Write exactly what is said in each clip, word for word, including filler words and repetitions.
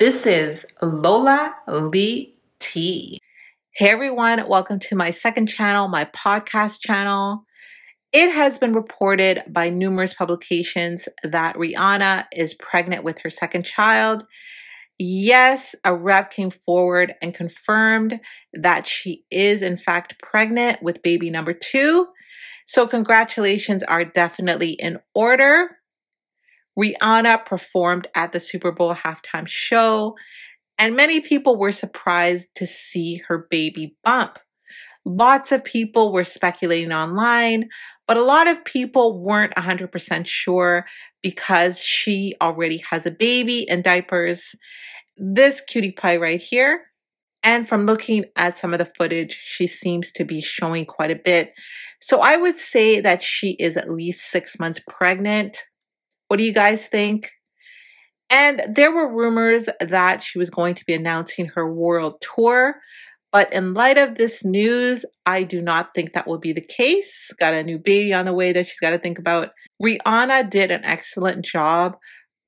This is Lola Lee T. Hey everyone, welcome to my second channel, my podcast channel. It has been reported by numerous publications that Rihanna is pregnant with her second child. Yes, a rep came forward and confirmed that she is in fact pregnant with baby number two. So congratulations are definitely in order. Rihanna performed at the Super Bowl halftime show, and many people were surprised to see her baby bump. Lots of people were speculating online, but a lot of people weren't one hundred percent sure because she already has a baby in diapers, this cutie pie right here. And from looking at some of the footage, she seems to be showing quite a bit. So I would say that she is at least six months pregnant. What do you guys think? And there were rumors that she was going to be announcing her world tour, but in light of this news, I do not think that will be the case. Got a new baby on the way that she's got to think about. Rihanna did an excellent job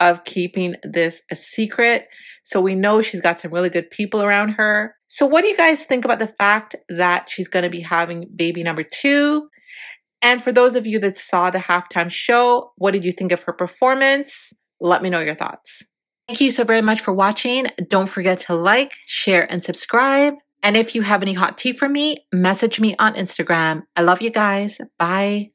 of keeping this a secret. So we know she's got some really good people around her. So what do you guys think about the fact that she's going to be having baby number two? And for those of you that saw the halftime show, what did you think of her performance? Let me know your thoughts. Thank you so very much for watching. Don't forget to like, share, and subscribe. And if you have any hot tea for me, message me on Instagram. I love you guys. Bye.